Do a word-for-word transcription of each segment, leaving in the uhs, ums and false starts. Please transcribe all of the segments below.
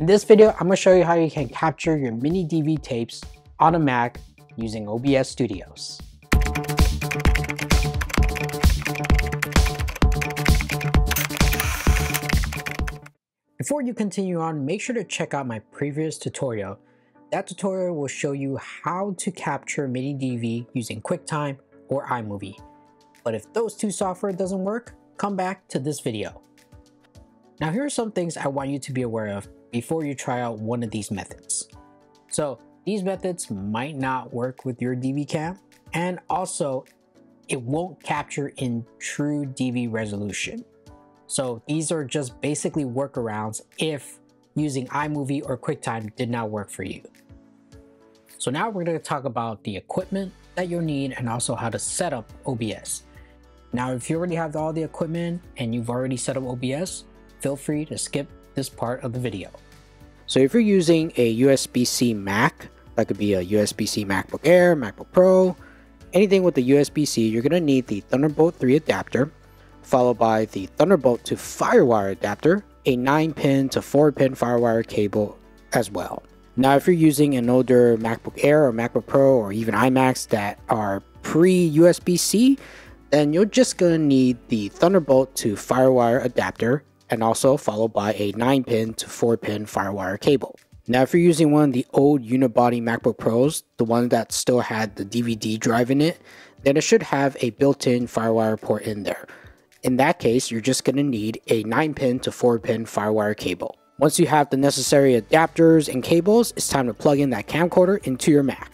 In this video, I'm going to show you how you can capture your mini D V tapes on a Mac using O B S Studios. Before you continue on, make sure to check out my previous tutorial. That tutorial will show you how to capture mini D V using QuickTime or iMovie. But if those two software doesn't work, come back to this video. Now here are some things I want you to be aware of before you try out one of these methods. So these methods might not work with your D V cam, and also it won't capture in true D V resolution. So these are just basically workarounds if using iMovie or QuickTime did not work for you. So now we're going to talk about the equipment that you'll need and also how to set up O B S. Now if you already have all the equipment and you've already set up O B S, feel free to skip this part of the video. So if you're using a U S B C Mac, that could be a U S B C MacBook Air, MacBook Pro, anything with the U S B C, you're gonna need the Thunderbolt three adapter, followed by the Thunderbolt to Firewire adapter, a nine pin to four pin Firewire cable as well. Now if you're using an older MacBook Air or MacBook Pro or even iMacs that are pre U S B C, then you're just gonna need the Thunderbolt to Firewire adapter, and also followed by a nine pin to four pin Firewire cable. Now if you're using one of the old unibody MacBook Pros, the one that still had the D V D drive in it, then it should have a built-in Firewire port in there. In that case, you're just gonna need a nine pin to four pin Firewire cable. Once you have the necessary adapters and cables, it's time to plug in that camcorder into your Mac.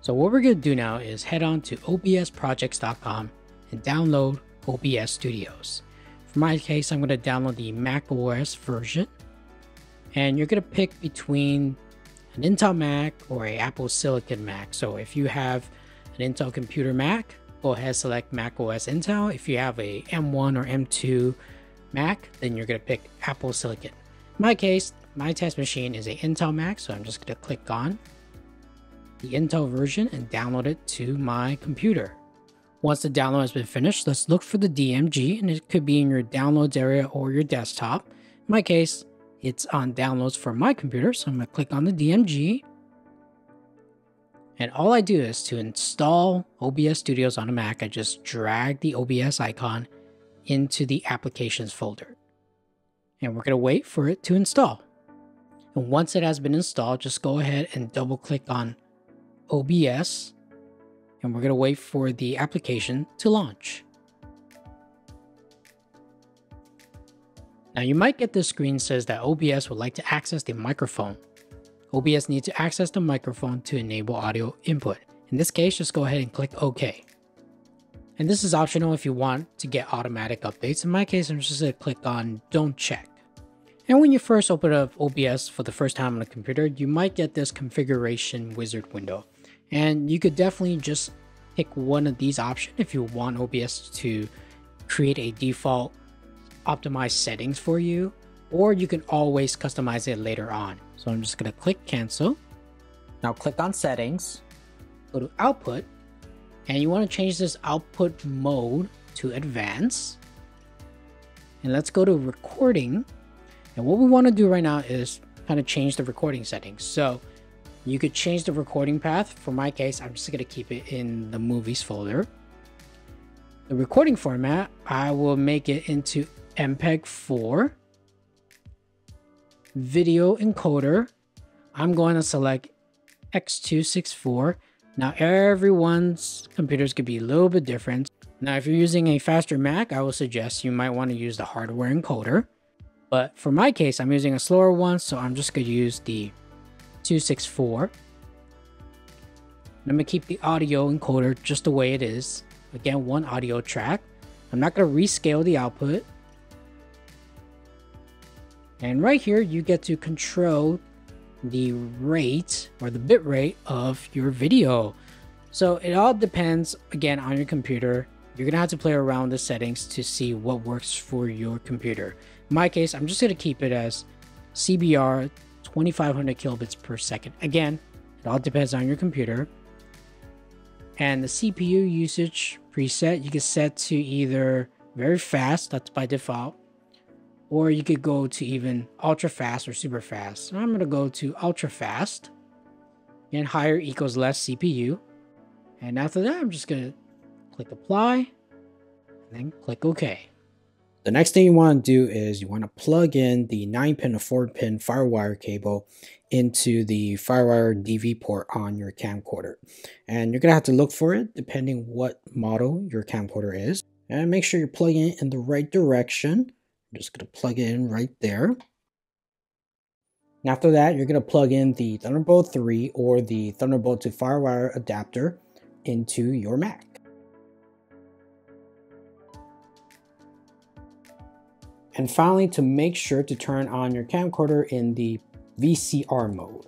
So what we're gonna do now is head on to O B S projects dot com and download O B S Studios. For my case, I'm going to download the Mac O S version, and you're going to pick between an Intel Mac or an Apple Silicon Mac. So if you have an Intel computer Mac, go ahead and select Mac O S Intel. If you have a M one or M two Mac, then you're going to pick Apple Silicon. In my case, my test machine is an Intel Mac, so I'm just going to click on the Intel version and download it to my computer. Once the download has been finished, let's look for the D M G, and it could be in your downloads area or your desktop. In my case, it's on downloads for my computer, so I'm going to click on the D M G. And all I do is to install O B S Studios on a Mac, I just drag the O B S icon into the applications folder. And we're going to wait for it to install. And once it has been installed, just go ahead and double click on O B S. And we're going to wait for the application to launch. Now you might get this screen that says that O B S would like to access the microphone. O B S needs to access the microphone to enable audio input. In this case, just go ahead and click OK. And this is optional if you want to get automatic updates. In my case, I'm just going to click on Don't Check. And when you first open up O B S for the first time on a computer, you might get this configuration wizard window. And you could definitely just pick one of these options if you want O B S to create a default optimized settings for you, or you can always customize it later on. So I'm just going to click cancel. Now click on settings, go to output, and you want to change this output mode to advanced. And let's go to recording. And what we want to do right now is kind of change the recording settings. So you could change the recording path. For my case, I'm just going to keep it in the movies folder. The recording format, I will make it into M P E G four. Video encoder, I'm going to select X two sixty-four. Now everyone's computers could be a little bit different. Now if you're using a faster Mac, I will suggest you might want to use the hardware encoder. But for my case, I'm using a slower one, so I'm just going to use the two sixty-four. I'm going to keep the audio encoder just the way it is. Again, one audio track. I'm not going to rescale the output. And right here, you get to control the rate or the bit rate of your video. So it all depends, again, on your computer. You're going to have to play around the settings to see what works for your computer. In my case, I'm just going to keep it as C B R twenty-five hundred kilobits per second. Again, it all depends on your computer. And the C P U usage preset, you can set to either very fast, that's by default, or you could go to even ultra fast or super fast. I'm going to go to ultra fast, and higher equals less C P U. And after that, I'm just going to click apply and then click OK. The next thing you want to do is you want to plug in the nine pin and four pin Firewire cable into the Firewire D V port on your camcorder. And you're going to have to look for it depending what model your camcorder is. And make sure you're plugging it in the right direction. I'm just going to plug it in right there. And after that, you're going to plug in the Thunderbolt three or the Thunderbolt to Firewire adapter into your Mac. And finally, to make sure to turn on your camcorder in the V C R mode.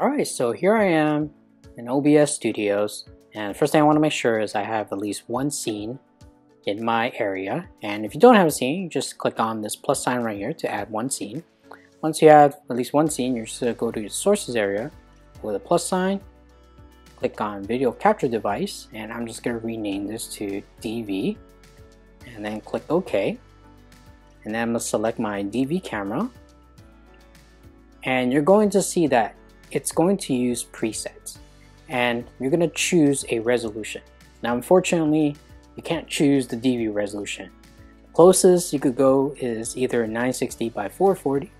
Alright, so here I am in O B S Studios, and first thing I want to make sure is I have at least one scene in my area. And if you don't have a scene, you just click on this plus sign right here to add one scene. Once you have at least one scene, you're just going to go to your sources area with a plus sign, click on video capture device, and I'm just going to rename this to D V, and then click OK. And then I'm going to select my D V camera, and you're going to see that it's going to use presets, and you're going to choose a resolution. Now unfortunately, you can't choose the D V resolution. The closest you could go is either nine sixty by four forty,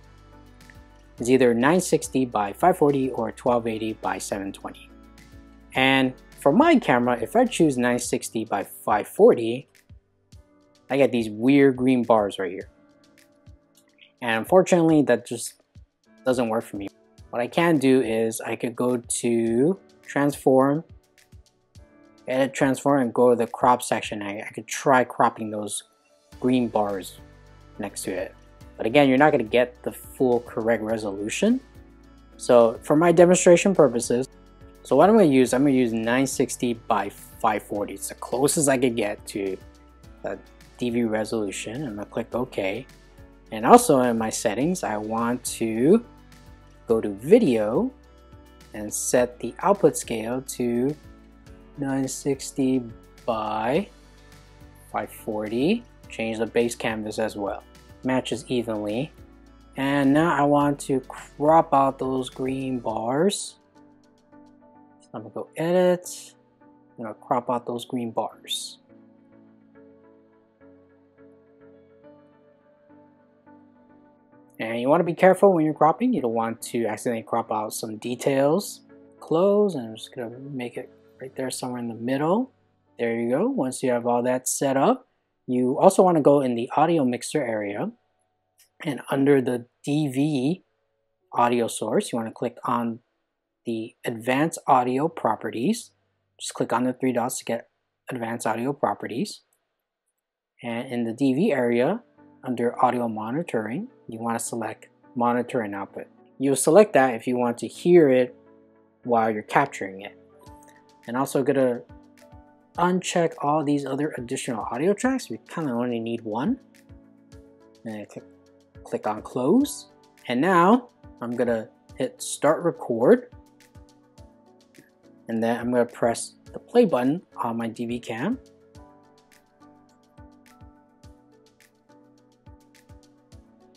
it's either nine sixty by five forty or twelve eighty by seven twenty. And for my camera, if I choose nine sixty by five forty, I get these weird green bars right here. And unfortunately, that just doesn't work for me. What I can do is I could go to transform, edit transform, and go to the crop section. I, I could try cropping those green bars next to it. But again, you're not going to get the full correct resolution. So for my demonstration purposes, so what I'm going to use, I'm going to use nine sixty by five forty. It's the closest I could get to the D V resolution. I'm going to click OK. And also in my settings, I want to go to video and set the output scale to nine sixty by five forty. Change the base canvas as well. Matches evenly. And now I want to crop out those green bars. I'm going to go edit, I'm going to crop out those green bars. And you want to be careful when you're cropping, you don't want to accidentally crop out some details. Close, and I'm just going to make it right there somewhere in the middle. There you go. Once you have all that set up, you also want to go in the audio mixer area, and under the D V audio source, you want to click on the advanced audio properties. Just click on the three dots to get advanced audio properties. And in the D V area, under audio monitoring, you want to select monitor and output. You'll select that if you want to hear it while you're capturing it. And also gonna uncheck all these other additional audio tracks. We kind of only need one. And click, click on close. And now I'm gonna hit start record. And then I'm going to press the play button on my D V cam.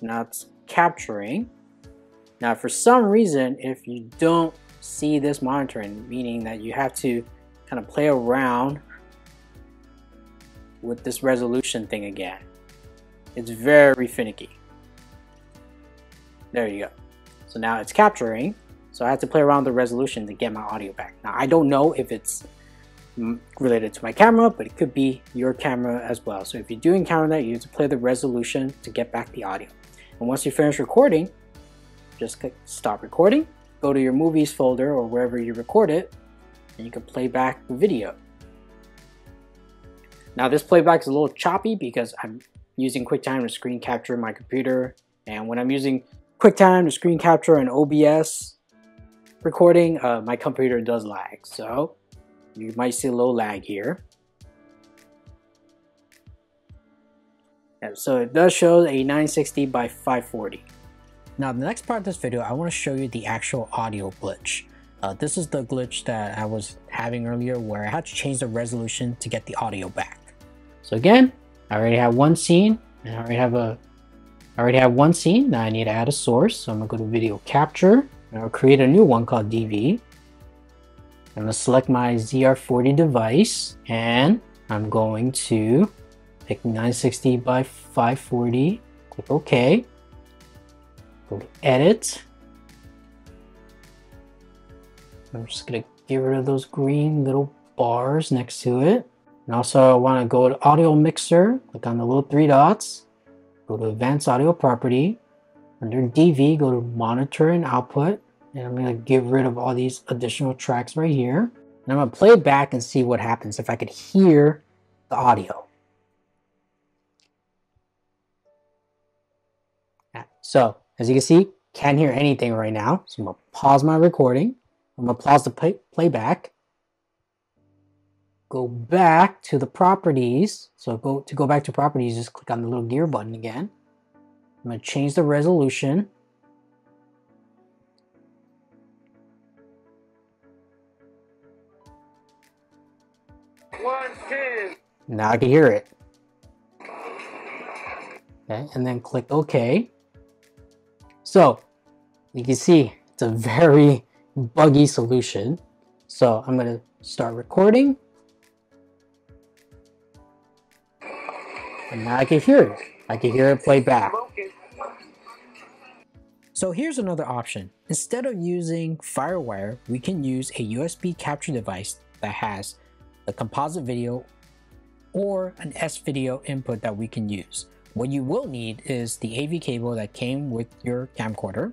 Now it's capturing. Now for some reason, if you don't see this monitoring, meaning that you have to kind of play around with this resolution thing again. It's very finicky. There you go. So now it's capturing. So I have to play around with the resolution to get my audio back. Now I don't know if it's related to my camera, but it could be your camera as well. So if you're doing camera night, you have to play the resolution to get back the audio. And once you finish recording, just click stop recording, go to your movies folder or wherever you record it, and you can play back the video. Now this playback is a little choppy because I'm using QuickTime to screen capture my computer. And when I'm using QuickTime to screen capture an O B S recording, uh, my computer does lag, so you might see a little lag here. And so it does show a nine sixty by five forty. Now the next part of this video, I want to show you the actual audio glitch. Uh, this is the glitch that I was having earlier where I had to change the resolution to get the audio back. So again, I already have one scene and I already have a, I already have one scene. Now I need to add a source. So I'm gonna go to video capture and I'll create a new one called D V. I'm gonna select my Z R forty device and I'm going to pick nine sixty by five forty, click OK, go to edit. I'm just gonna get rid of those green little bars next to it. And also I wanna go to audio mixer, click on the little three dots, go to advanced audio property, under D V, go to monitor and output. And I'm gonna get rid of all these additional tracks right here. And I'm gonna play it back and see what happens if I could hear the audio. So as you can see, can't hear anything right now. So I'm gonna pause my recording. I'm gonna pause the play playback. Go back to the properties. So go to go back to properties, just click on the little gear button again. I'm gonna change the resolution. Now I can hear it. Okay, and then click OK. So you can see it's a very buggy solution. So I'm going to start recording. And now I can hear it. I can hear it play back. So here's another option. Instead of using Firewire, we can use a U S B capture device that has a composite video or an S-video input that we can use. What you will need is the A V cable that came with your camcorder,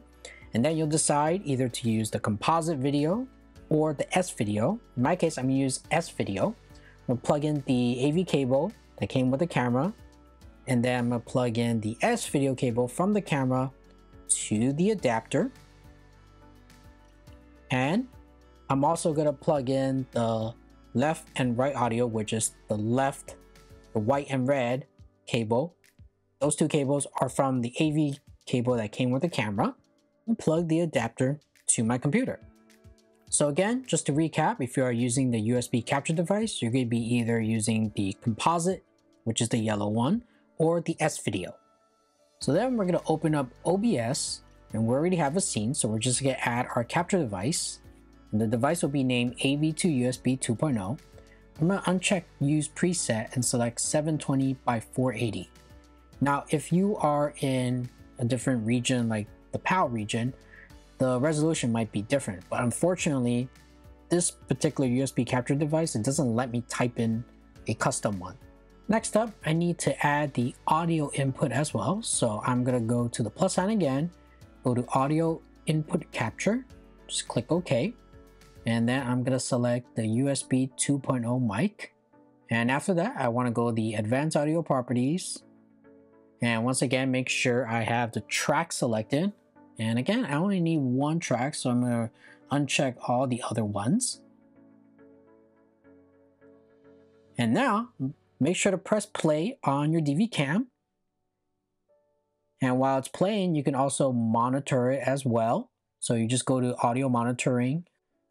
and then you'll decide either to use the composite video or the S-video. In my case, I'm gonna use S-video. I'm gonna plug in the A V cable that came with the camera, and then I'm gonna plug in the S-video cable from the camera to the adapter. And I'm also gonna plug in the left and right audio, which is the left, the white and red cable. Those two cables are from the A V cable that came with the camera, and plug the adapter to my computer. So again, just to recap, if you are using the U S B capture device, you're going to be either using the composite, which is the yellow one, or the S-video. So then we're going to open up O B S, and we already have a scene, so we're just going to add our capture device. The device will be named A V two U S B two point oh. I'm going to uncheck Use Preset and select seven twenty by four eighty. Now, if you are in a different region, like the P A L region, the resolution might be different. But unfortunately, this particular U S B capture device, it doesn't let me type in a custom one. Next up, I need to add the audio input as well. So I'm going to go to the plus sign again, go to Audio Input Capture, just click OK. And then I'm going to select the U S B two point oh mic. And after that, I want to go to the advanced audio properties. And once again, make sure I have the track selected. And again, I only need one track, so I'm going to uncheck all the other ones. And now, make sure to press play on your D V cam. And while it's playing, you can also monitor it as well. So you just go to audio monitoring,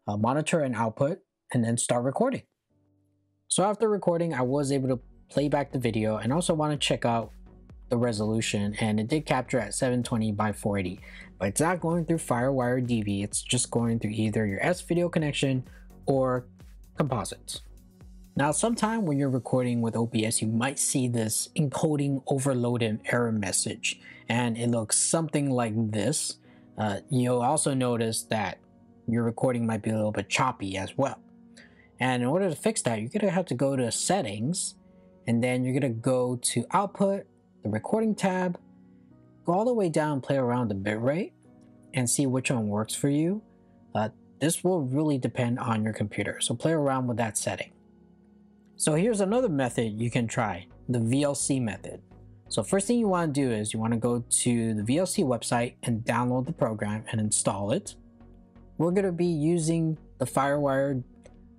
Uh, monitor and output, and then start recording. So after recording, I was able to play back the video, and also want to check out the resolution, and it did capture at seven twenty by four eighty, but it's not going through Firewire D V, it's just going through either your S-video connection or composites. Now, sometime when you're recording with O B S, you might see this encoding overload and error message, and it looks something like this. Uh, you'll also notice that your recording might be a little bit choppy as well. And in order to fix that, you're gonna have to go to settings, and then you're gonna go to output, the recording tab, go all the way down and play around the bitrate and see which one works for you. Uh, this will really depend on your computer, so play around with that setting. So here's another method you can try, the V L C method. So first thing you wanna do is you wanna go to the V L C website and download the program and install it. We're going to be using the Firewire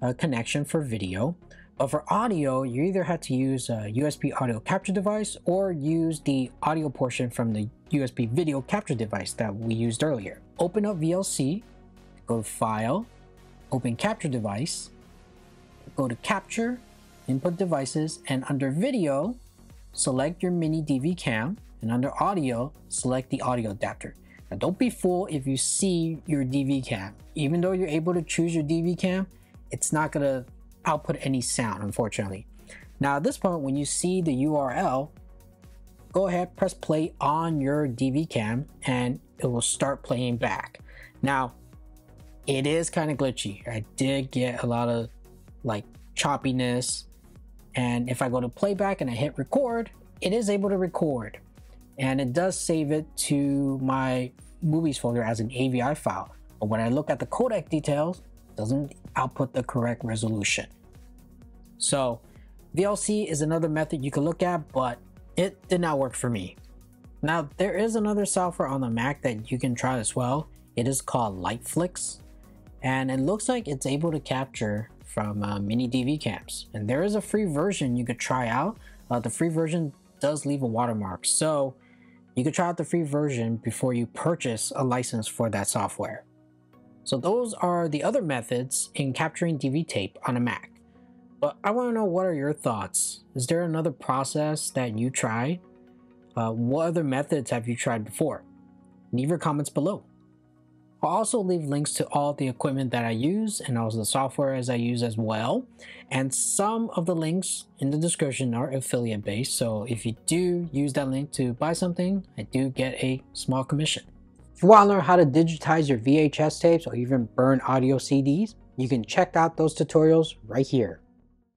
uh, connection for video, but for audio, you either have to use a U S B audio capture device or use the audio portion from the U S B video capture device that we used earlier. Open up V L C, go to File, Open Capture Device, go to Capture, Input Devices, and under Video, select your MiniDV cam, and under Audio, select the audio adapter. Now don't be fooled if you see your D V cam. Even though you're able to choose your D V cam, it's not gonna output any sound, unfortunately. Now at this point, when you see the U R L, go ahead, press play on your D V cam, and it will start playing back. Now, it is kind of glitchy. I did get a lot of like choppiness. And if I go to playback and I hit record, it is able to record. And it does save it to my movies folder as an A V I file. But when I look at the codec details, it doesn't output the correct resolution. So V L C is another method you can look at, but it did not work for me. Now, there is another software on the Mac that you can try as well. It is called LiteFlix, and it looks like it's able to capture from uh, MiniDV cams. And there is a free version you could try out. Uh, the free version does leave a watermark, so you could try out the free version before you purchase a license for that software. So those are the other methods in capturing D V tape on a Mac. But I want to know, what are your thoughts? Is there another process that you tried? Uh, what other methods have you tried before? Leave your comments below. I'll also leave links to all the equipment that I use and also the software as I use as well. And some of the links in the description are affiliate based. So if you do use that link to buy something, I do get a small commission. If you want to learn how to digitize your V H S tapes or even burn audio C Ds, you can check out those tutorials right here.